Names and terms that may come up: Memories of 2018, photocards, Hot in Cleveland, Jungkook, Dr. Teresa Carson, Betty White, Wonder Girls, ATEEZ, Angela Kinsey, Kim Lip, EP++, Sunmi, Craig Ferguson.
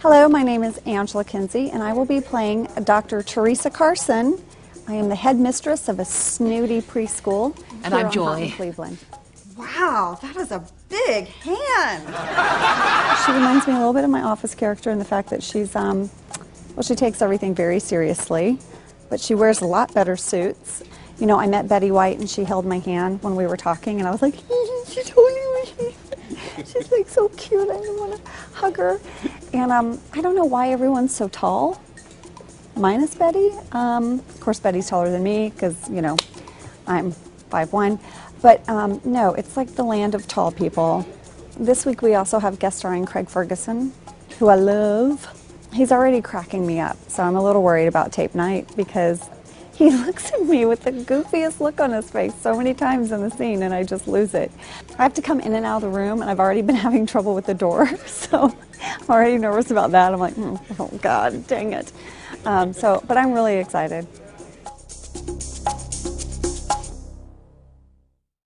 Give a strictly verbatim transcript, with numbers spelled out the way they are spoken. Hello, my name is Angela Kinsey, and I will be playing Doctor Teresa Carson. I am the headmistress of a snooty preschool. And I'm Joy. In Cleveland. Wow, that is a big hand. She reminds me a little bit of my office character in the fact that she's, um, well, she takes everything very seriously, but she wears a lot better suits. You know, I met Betty White, and she held my hand when we were talking, and I was like, she told me. She's like so cute, I didn't want to hug her. And um, I don't know why everyone's so tall, minus Betty. Um, of course, Betty's taller than me because, you know, I'm five one. But um, no, it's like the land of tall people. This week we also have guest starring Craig Ferguson, who I love. He's already cracking me up, so I'm a little worried about tape night because he looks at me with the goofiest look on his face so many times in the scene, and I just lose it. I have to come in and out of the room, and I've already been having trouble with the door, so I'm already nervous about that. I'm like, oh, God, dang it. Um, so, but I'm really excited.